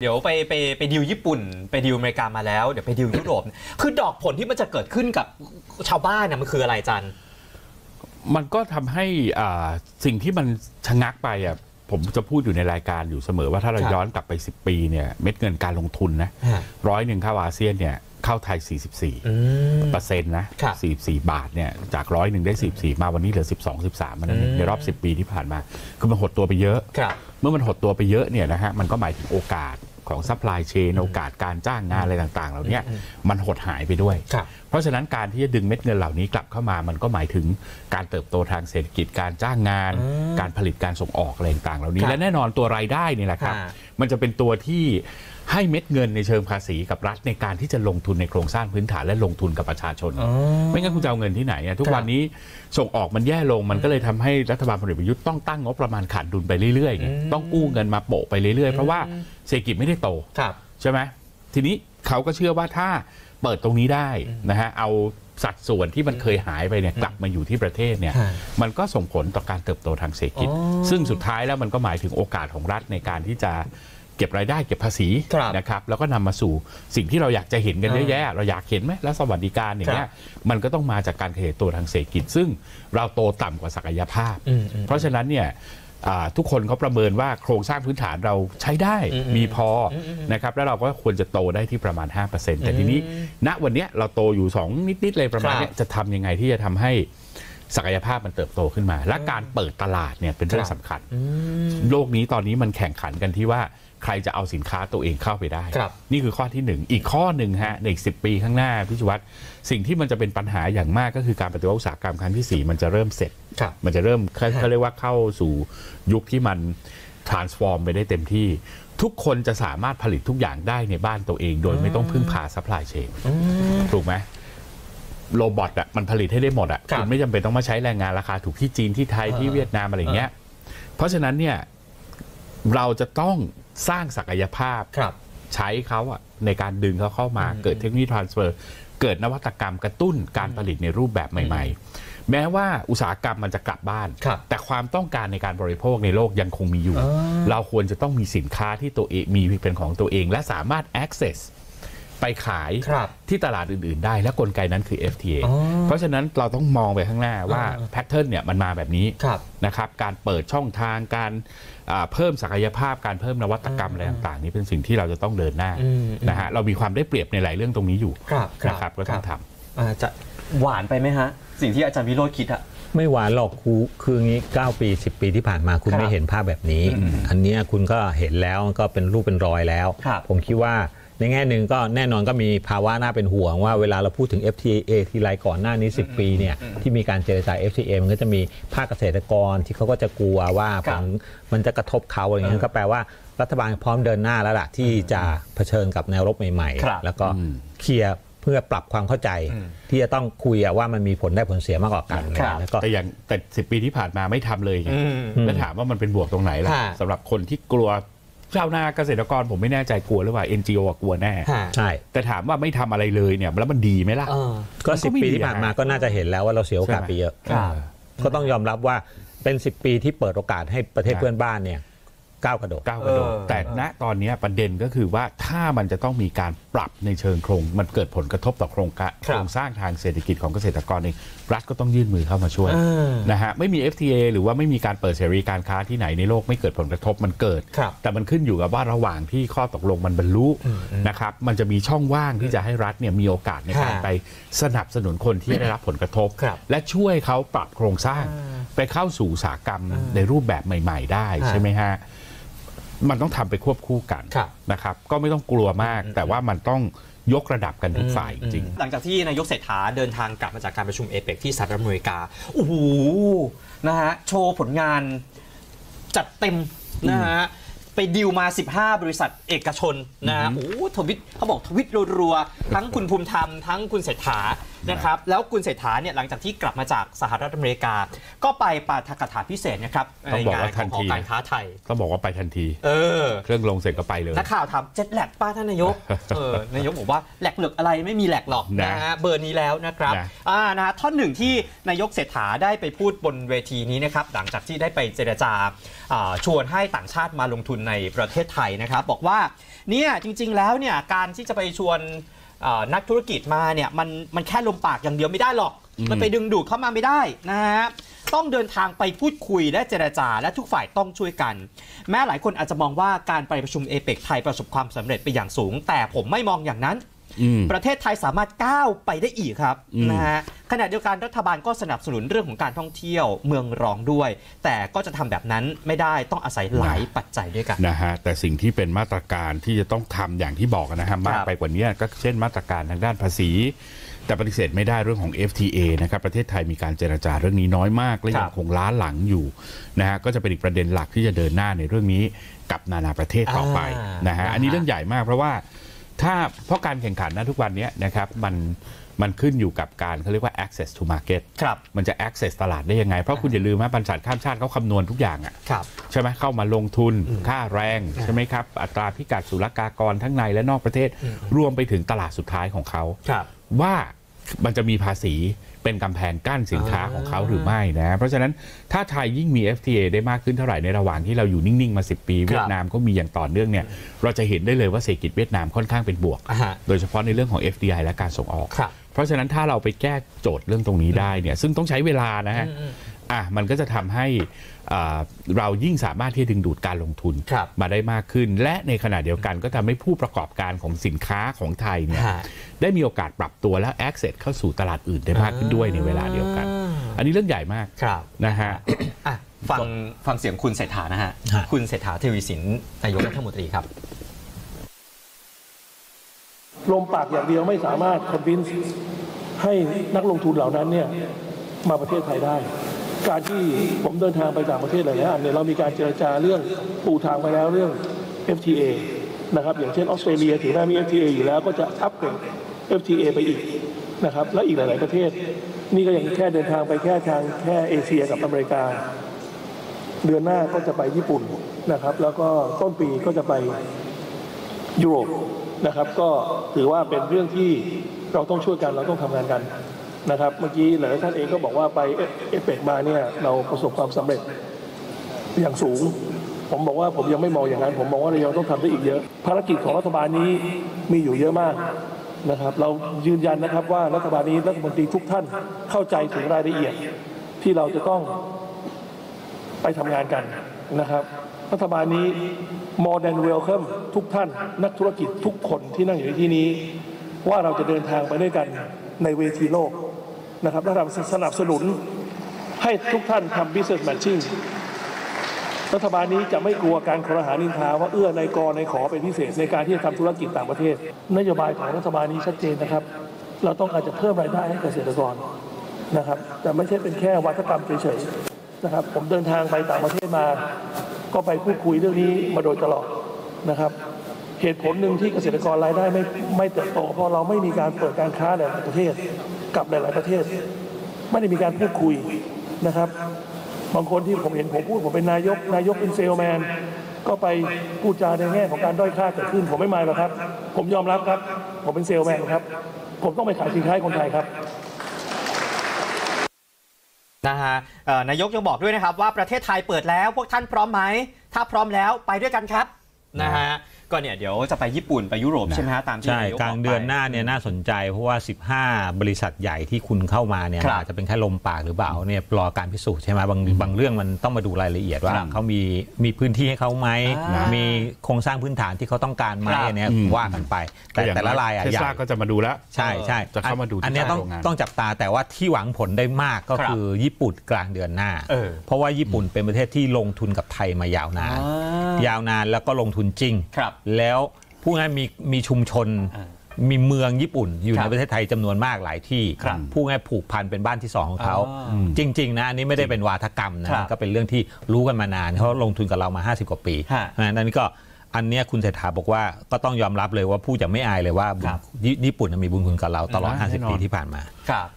เดี๋ยวไปดิวญี่ปุ่นไปดิวอเมริกามาแล้วเดี๋ยวไปดิวยุโรปคือดอกผลที่มันจะเกิดขึ้นกับชาวบ้านเนี่ยมันคืออะไรจันมันก็ทำให้สิ่งที่มันชะงักไปอ่ะผมจะพูดอยู่ในรายการอยู่เสมอว่าถ้าเราย้อนกลับไป10ปีเนี่ยเม็ดเงินการลงทุนนะ101เข้าอาเซียนเนี่ยเข้าไทย44%นะ44 บาทเนี่ยจาก101ได้44มาวันนี้เหลือ12-13มันในรอบ10ปีที่ผ่านมาคือมันหดตัวไปเยอะเมื่อมันหดตัวไปเยอะเนี่ยนะฮะมันก็หมายถึงโอกาสของซัพพลายเชนโอกาสการจ้างงานอะไรต่างๆเหล่านี้มันหดหายไปด้วยเพราะฉะนั้นการที่จะดึงเม็ดเงินเหล่านี้กลับเข้ามามันก็หมายถึงการเติบโตทางเศรษฐกิจการจ้างงานการผลิตการส่งออกอะไรต่างๆเหล่านี้และแน่นอนตัวรายได้นี่แหละครับมันจะเป็นตัวที่ให้เม็ดเงินในเชิงภาษีกับรัฐในการที่จะลงทุนในโครงสร้างพื้นฐานและลงทุนกับประชาชนไม่งั้นคุณจะเอาเงินที่ไหนทุกวันนี้ส่งออกมันแย่ลงมันก็เลยทำให้รัฐบาลพลเอกประยุทธ์ต้องตั้งงบประมาณขาดดุลไปเรื่อยๆต้องกู้เงินมาโปะไปเรื่อยๆเพราะว่าเศรษฐกิจไม่ได้โตใช่ไหมทีนี้เขาก็เชื่อว่าถ้าเปิดตรงนี้ได้นะฮะเอาสัดส่วนที่มันเคยหายไปเนี่ยกลับมาอยู่ที่ประเทศเนี่ยมันก็ส่งผลต่อการเติบโตทางเศรษฐกิจซึ่งสุดท้ายแล้วมันก็หมายถึงโอกาสของรัฐในการที่จะเก็บรายได้เก็บภาษีนะครับแล้วก็นำมาสู่สิ่งที่เราอยากจะเห็นกันเยอะแยะเราอยากเห็นไหมแล้วสวัสดิการอย่างเงี้ยมันก็ต้องมาจากการขยายตัวทางเศรษฐกิจซึ่งเราโตต่ำกว่าศักยภาพเพราะฉะนั้นเนี่ยทุกคนเขาประเมินว่าโครงสร้างพื้นฐานเราใช้ได้มีพอนะครับแล้วเราก็ควรจะโตได้ที่ประมาณ 5% แต่ทีนี้ณวันนี้เราโตอยู่2นิดๆเลยประมาณนี้จะทำยังไงที่จะทำให้ศักยภาพมันเติบโตขึ้นมาและการเปิดตลาดเนี่ยเป็นเรื่องสำคัญโลกนี้ตอนนี้มันแข่งขันกันที่ว่าใครจะเอาสินค้าตัวเองเข้าไปได้นี่คือข้อที่หนึ่งอีกข้อหนึ่งฮะในอีก10ปีข้างหน้าพี่ชูวัฒน์สิ่งที่มันจะเป็นปัญหาอย่างมากก็คือการปฏิวัติอุตสาหกรรมครั้งที่4มันจะเริ่มเสร็จมันจะเริ่มเขาเรียกว่าเข้าสู่ยุคที่มัน transform ไปได้เต็มที่ทุกคนจะสามารถผลิตทุกอย่างได้ในบ้านตัวเองโดยไม่ต้องพึ่งพา supply chain ถูกไหมโรบอทอ่ะมันผลิตให้ได้หมดอ่ะคุณไม่จำเป็นต้องมาใช้แรงงานราคาถูกที่จีนที่ไทยที่เวียดนามอะไรเงี้ยเพราะฉะนั้นเนี่ยเราจะต้องสร้างศักยภาพใช้เขาอ่ะในการดึงเขาเข้ามาเกิดเทคโนโลยี transfer เกิดนวัตกรรมกระตุ้นการผลิตในรูปแบบใหม่ๆแม้ว่าอุตสาหกรรมมันจะกลับบ้านแต่ความต้องการในการบริโภคในโลกยังคงมีอยู่เราควรจะต้องมีสินค้าที่ตัวเองมีเป็นของตัวเองและสามารถ accessไปขายที่ตลาดอื่นๆได้และกลไกนั้นคือ FTA เพราะฉะนั้นเราต้องมองไปข้างหน้าว่าแพทเทิร์นเนี่ยมันมาแบบนี้นะครับการเปิดช่องทางการเพิ่มศักยภาพการเพิ่มนวัตกรรมอะไรต่างๆนี้เป็นสิ่งที่เราจะต้องเดินหน้านะฮะเรามีความได้เปรียบในหลายเรื่องตรงนี้อยู่นะครับก็ต้องทำจะหวานไปไหมฮะสิ่งที่อาจารย์วิโรจน์คิดอะไม่หวานหรอกคืองี้9ปี10ปีที่ผ่านมาคุณไม่เห็นภาพแบบนี้อันนี้คุณก็เห็นแล้วก็เป็นรูปเป็นรอยแล้วผมคิดว่าในแง่หนึ่งก็แน่นอนก็มีภาวะน่าเป็นห่วงว่าเวลาเราพูดถึง FTA ทีไรก่อนหน้านี้10ปีเนี่ยที่มีการเจรจา FTA มันก็จะมีภาคเกษตรกรที่เขาก็จะกลัวว่ามันจะกระทบเขาอะไรอย่างนี้ก็แปลว่ารัฐบาลพร้อมเดินหน้าแล้วล่ะที่จะเผชิญกับแนวรบใหม่ๆแล้วก็เคลียร์เพื่อปรับความเข้าใจที่จะต้องคุยว่ามันมีผลได้ผลเสียมากกว่ากันแต่อย่างแต่10ปีที่ผ่านมาไม่ทำเลยแล้วถามว่ามันเป็นบวกตรงไหนล่ะสำหรับคนที่กลัวชาวนาเกษตรกรผมไม่แน่ใจกลัวหรือเปล่า NGO กลัวแน่ใช่แต่ถามว่าไม่ทำอะไรเลยเนี่ยแล้วมันดีไหมล่ะก็10ปีที่ผ่านมาก็น่าจะเห็นแล้วว่าเราเสียโอกาสไปเยอะก็ต้องยอมรับว่าเป็น10ปีที่เปิดโอกาสให้ประเทศเพื่อนบ้านเนี่ยก้าวกระโดดแต่ณตอนนี้ประเด็นก็คือว่าถ้ามันจะต้องมีการปรับในเชิงโครงมันเกิดผลกระทบต่อโครงสร้างทางเศรษฐกิจของเกษตรกรเองรัฐก็ต้องยื่นมือเข้ามาช่วยนะฮะไม่มี FTA หรือว่าไม่มีการเปิดเสรีการค้าที่ไหนในโลกไม่เกิดผลกระทบมันเกิดแต่มันขึ้นอยู่กับว่าระหว่างที่ข้อตกลงมันบรรลุนะครับมันจะมีช่องว่างที่จะให้รัฐเนี่ยมีโอกาสในการไปสนับสนุนคนที่ได้รับผลกระทบและช่วยเขาปรับโครงสร้างไปเข้าสู่อุตสาหกรรมในรูปแบบใหม่ๆได้ใช่ไหมฮะมันต้องทำไปควบคู่กันนะครับก็ไม่ต้องกลัวมากแต่ว่ามันต้องยกระดับกันทุกฝ่ายจริงหลังจากที่นายกเศรษฐาเดินทางกลับมาจากการประชุมเอเปกที่สหรัฐอเมริกาโอ้โหนะฮะโชว์ผลงานจัดเต็มนะฮะไปดิวมา15บริษัทเอกชนนะฮะโอ้ทวิตเขาบอกทวิตรัวๆทั้งคุณภูมิธรรมทั้งคุณเศรษฐานะครับแล้วคุณเศรษฐาเนี่ยหลังจากที่กลับมาจากสหรัฐอเมริกาก็ไปปาฐกถาพิเศษนะครับในงานของหอการค้าไทยก็บอกว่าไปทันทีเครื่องลงเสร็จก็ไปเลยนักข่าวถามเจ็ตแลกป้าท่านนายกนายกบอกว่าแหลกเหลืออะไรไม่มีแหลกหรอกนะฮะเบอร์นี้แล้วนะครับนะท่อนหนึ่งที่นายกเศรษฐาได้ไปพูดบนเวทีนี้นะครับหลังจากที่ได้ไปเจรจาชวนให้ต่างชาติมาลงทุน ในประเทศไทยนะครับบอกว่าเนี่ยจริงๆแล้วเนี่ยการที่จะไปชวนนักธุรกิจมาเนี่ยมันแค่ลมปากอย่างเดียวไม่ได้หรอกมันไปดึงดูดเข้ามาไม่ได้นะฮะต้องเดินทางไปพูดคุยและเจรจาและทุกฝ่ายต้องช่วยกันแม้หลายคนอาจจะมองว่าการไปประชุมเอเปกไทยประสบความสำเร็จไปอย่างสูงแต่ผมไม่มองอย่างนั้นประเทศไทยสามารถก้าวไปได้อีกครับนะฮะขณะเดียวกันรัฐบาลก็สนับสนุนเรื่องของการท่องเที่ยวเมืองรองด้วยแต่ก็จะทำแบบนั้นไม่ได้ต้องอาศัยหลายปัจจัยด้วยกันนะฮะแต่สิ่งที่เป็นมาตรการที่จะต้องทำอย่างที่บอกนะฮะมากไปกว่านี้ก็เช่นมาตรการทางด้านภาษีแต่ปฏิเสธไม่ได้เรื่องของ FTA นะครับประเทศไทยมีการเจรจาเรื่องนี้น้อยมากและยังคงล้าหลังอยู่นะฮะก็จะเป็นอีกประเด็นหลักที่จะเดินหน้าในเรื่องนี้กับนานาประเทศต่อไปนะฮะอันนี้เรื่องใหญ่มากเพราะว่าถ้าเพราะการแข่งขันนะทุกวันนี้นะครับมันขึ้นอยู่กับการเขาเรียกว่า access to market มันจะ access ตลาดได้ยังไงเพราะคุณอย่าลืมว่าบริษัทข้ามชาติเขาคำนวณทุกอย่างอ่ะใช่ไหมเข้ามาลงทุนค่าแรงใช่ไหมครับอัตราพิกัดศุลกากรทั้งในและนอกประเทศรวมไปถึงตลาดสุดท้ายของเขาว่ามันจะมีภาษีเป็นกำแพงกั้นสินค้าของเขาหรือไม่นะเพราะฉะนั้นถ้าไทยยิ่งมี FTA ได้มากขึ้นเท่าไหร่ในระหว่างที่เราอยู่นิ่งๆมา10ปีเวียดนามก็มีอย่างต่อเนื่องเนี่ยเราจะเห็นได้เลยว่าเศรษฐกิจเวียดนามค่อนข้างเป็นบวกโดยเฉพาะในเรื่องของ FDI และการส่งออกเพราะฉะนั้นถ้าเราไปแก้โจทย์เรื่องตรงนี้ได้เนี่ยซึ่งต้องใช้เวลานะฮะมันก็จะทำให้เรายิ่งสามารถที่จะดึงดูดการลงทุนมาได้มากขึ้นและในขณะเดียวกันก็ทำให้ผู้ประกอบการของสินค้าของไทยเนี่ยได้มีโอกาสปรับตัวแล้ว access เข้าสู่ตลาดอื่นได้มากขึ้นด้วยในเวลาเดียวกันอันนี้เรื่องใหญ่มากนะฮะฟังเสียงคุณเศรษฐานะฮะคุณเศรษฐาทวีสินนายกรัฐมนตรีครับลมปากอย่างเดียวไม่สามารถ convince ให้นักลงทุนเหล่านั้นเนี่ยมาประเทศไทยได้การที่ผมเดินทางไปต่างประเทศหลายอันเนี่ยเรามีการเจรจาเรื่องปูทางไปแล้วเรื่อง FTA นะครับอย่างเช่นออสเตรเลียถึงแม้มี FTA อยู่แล้วก็จะอัพเกรด FTA ไปอีกนะครับและอีกหลายๆประเทศนี่ก็ยังแค่เดินทางไปแค่ทางแค่เอเชียกับอเมริกาเดือนหน้าก็จะไปญี่ปุ่นนะครับแล้วก็ต้นปีก็จะไปยุโรปนะครับก็ถือว่าเป็นเรื่องที่เราต้องช่วยกันเราต้องทำงานกันนะครับเมื่อกี้หลายท่านเองก็บอกว่าไปเอเปกมาเนี่ยเราประสบความสำเร็จอย่างสูงผมบอกว่าผมยังไม่มองอย่างนั้นผมมองว่าเรายังต้องทำได้อีกเยอะภารกิจของรัฐบาลนี้มีอยู่เยอะมากนะครับเรายืนยันนะครับว่ารัฐบาลนี้รัฐมนตรีทุกท่านเข้าใจถึงรายละเอียดที่เราจะต้องไปทำงานกันนะครับรัฐบาลนี้ more than welcome ทุกท่านนักธุรกิจทุกคนที่นั่งอยู่ในที่นี้ว่าเราจะเดินทางไปด้วยกันในเวทีโลกนะครับรัฐบาลสนับสนุนให้ทุกท่านทำ business matching รัฐบาลนี้จะไม่กลัวการครหานินทาว่าเอื้อนายกนายขอเป็นพิเศษในการที่จะทำธุรกิจต่างประเทศนโยบายของรัฐบาลนี้ชัดเจนนะครับเราต้องอาจจะเพิ่มรายได้ให้เกษตรกรนะครับแต่ไม่ใช่เป็นแค่วัฒกรรมเฉยๆนะครับผมเดินทางไปต่างประเทศมาก็ไปพูดคุยเรื่องนี้มาโดยตลอดนะครับเหตุผลหนึ่งที่เกษตรกรรายได้ไม่เติบโตเพราะเราไม่มีการเปิดการค้าในประเทศกับหลายๆประเทศไม่ได้มีการพูดคุยนะครับบางคนที่ผมเห็นผมพูดผมเป็นนายกเป็นเซลแมนก็ไปพูดจาในแง่ของการด้อยค่าเกิดขึ้นผมไม่มายหรอกครับผมยอมรับครับผมเป็นเซลแมนครับผมต้องไปขายสินค้าคนไทยครับนะฮะนายกยังบอกด้วยนะครับว่าประเทศไทยเปิดแล้วพวกท่านพร้อมไหมถ้าพร้อมแล้วไปด้วยกันครับนะฮะก็เนี่ยเดี๋ยวจะไปญี่ปุ่นไปยุโรปใช่ไหมฮะตามที่กลางเดือนหน้าเนี่ยน่าสนใจเพราะว่า15บริษัทใหญ่ที่คุณเข้ามาเนี่ยอาจจะเป็นแค่ลมปากหรือเปล่าเนี่ยรอการพิสูจน์ใช่ไหมบางเรื่องมันต้องมาดูรายละเอียดว่าเขามีพื้นที่ให้เขาไหมมีโครงสร้างพื้นฐานที่เขาต้องการไหมเนี่ยว่ากันไปแต่ละรายเทสลาก็จะมาดูแล้วใช่จะเข้ามาดูอันนี้ต้องจับตาแต่ว่าที่หวังผลได้มากก็คือญี่ปุ่นกลางเดือนหน้าเพราะว่าญี่ปุ่นเป็นประเทศที่ลงทุนกับไทยมายาวนานแล้วก็ลงทุนจริงแล้วผู้นั้นมีชุมชนมีเมืองญี่ปุ่นอยู่ในประเทศไทยจำนวนมากหลายที่ผู้นั้นผูกพันเป็นบ้านที่สองของเขาจริงๆนะอันนี้ไม่ได้เป็นวาทกรรมนะก็เป็นเรื่องที่รู้กันมานานเขาลงทุนกับเรามา50กว่าปีนั้นก็อันนี้คุณเศรษฐาบอกว่าก็ต้องยอมรับเลยว่าผู้จะไม่อายเลยว่าญี่ปุ่นมีบุญคุณกับเราตลอด50ปีที่ผ่านมา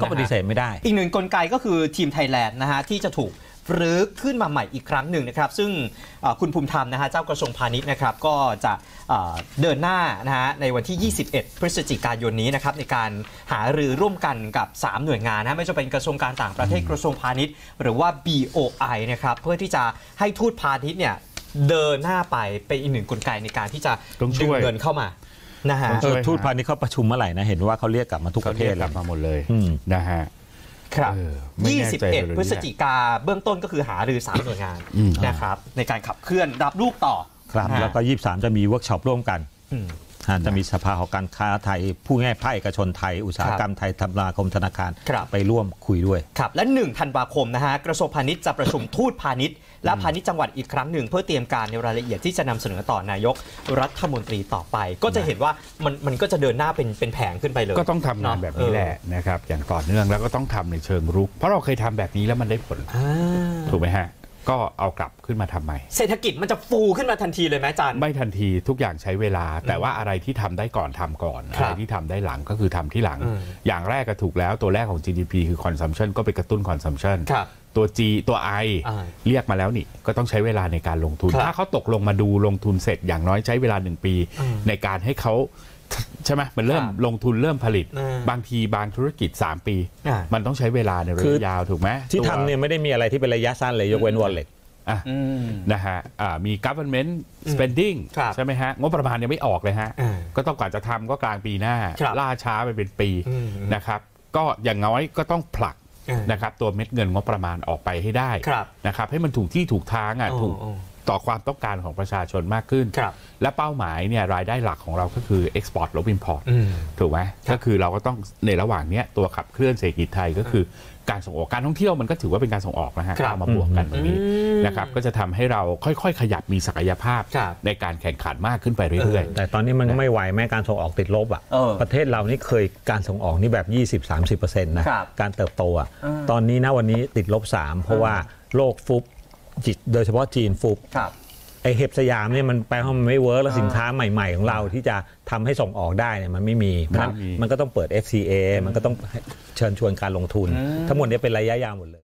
ก็ปฏิเสธไม่ได้อีกหนึ่งกลไกก็คือทีมไทยแลนด์นะฮะที่จะถูกหรือขึ้นมาใหม่อีกครั้งหนึ่งนะครับซึ่งคุณภูมิธรรมนะฮะเจ้ากระทรวงพาณิชย์นะครับก็จะเดินหน้านะฮะในวันที่21พฤศจิกายนนี้นะครับในการหารือร่วมกันกับ3หน่วยงานนะไม่ว่าจะเป็นกระทรวงการต่างประเทศกระทรวงพาณิชย์หรือว่า BOI นะครับเพื่อที่จะให้ทูตพาณิชย์เนี่ย เดินหน้าไปเป็นอีกหนึ่งกลไกในการที่จะดึงเงินเข้ามานะฮะทูตพาณิชย์เขาประชุมเมื่อไหร่นะเห็นว่าเขาเรียกกลับมาทุกประเทศกลับมาหมดเลยนะฮะครับ21 พฤศจิกาเบื้องต้นก็คือหารือ3หน่วยงานนะครับในการขับเคลื่อนรับลูกต่อครับแล้วก็23จะมีเวิร์กช็อปร่วมกันจะมีสภาหอการค้าไทยผู้ง่ายภาคเอกชนไทยอุตสาหกรรมไทยธนาคมธนาคารไปร่วมคุยด้วยครับและ1ธันวาคมนะฮะกระทรวงพาณิชย์จะประชุมทูตพาณิชย์และพาณิชย์จังหวัดอีกครั้งหนึ่งเพื่อเตรียมการในรายละเอียดที่จะนำเสนอต่อนายกรัฐมนตรีต่อไปก็จะเห็นว่ามันก็จะเดินหน้าเป็นแผงขึ้นไปเลยก็ต้องทำงานแบบนี้แหละนะครับอย่างต่อเนื่องแล้วก็ต้องทำในเชิงรุกเพราะเราเคยทำแบบนี้แล้วมันได้ผลถูกไหมฮะก็เอากลับขึ้นมาทำใหม่เศรษฐกิจมันจะฟูขึ้นมาทันทีเลยไหมอาจารย์ไม่ทันทีทุกอย่างใช้เวลาแต่ว่าอะไรที่ทำได้ก่อนทำก่อนอะไรที่ทำได้หลังก็คือทำที่หลังอย่างแรกก็ถูกแล้วตัวแรกของ GDP คือ consumption ก็ไปกระตุ้น consumption ตัว G ตัว I เรียกมาแล้วนี่ก็ต้องใช้เวลาในการลงทุนถ้าเขาตกลงมาดูลงทุนเสร็จอย่างน้อยใช้เวลา1ปีในการให้เขาใช่ไหมมันเริ่มลงทุนเริ่มผลิตบางทีบางธุรกิจ3ปีมันต้องใช้เวลาในระยะยาวถูกไหมที่ทำเนี่ยไม่ได้มีอะไรที่เป็นระยะสั้นเลยยกเว้นวอลเล็ตนะฮะมี government spending ใช่ไหมฮะงบประมาณยังไม่ออกเลยฮะก็ต้องกว่าจะทำก็กลางปีหน้าล่าช้าไปเป็นปีนะครับก็อย่างน้อยก็ต้องผลักนะครับตัวเม็ดเงินงบประมาณออกไปให้ได้นะครับให้มันถูกที่ถูกทางถูกต่อความต้องการของประชาชนมากขึ้นและเป้าหมายเนี่ยรายได้หลักของเราก็คือ Export ลบ Import ถูกไหมก็คือเราก็ต้องในระหว่างนี้ตัวขับเคลื่อนเศรษฐกิจไทยก็คือการส่งออกการท่องเที่ยวมันก็ถือว่าเป็นการส่งออกนะฮะเอามาบวกกันตรงนี้นะครับก็จะทำให้เราค่อยๆขยับมีศักยภาพในการแข่งขันมากขึ้นไปเรื่อยๆแต่ตอนนี้มันไม่ไหวแม้การส่งออกติดลบอ่ะประเทศเรานี่เคยการส่งออกนี่แบบ 20-30% นะการเติบโตอ่ะตอนนี้นะวันนี้ติดลบ3เพราะว่าโลกฟุบโดยเฉพาะจีนฟุบไอเห็บสยามเนี่ยมันไปเพราะมันไม่เวิร์กแล้วสินค้าใหม่ๆของเราที่จะทำให้ส่งออกได้เนี่ยมันไม่มีมันก็ต้องเปิด FCA มันก็ต้องเชิญชวนการลงทุนทั้งหมดนี้เป็นระยะยาวหมดเลย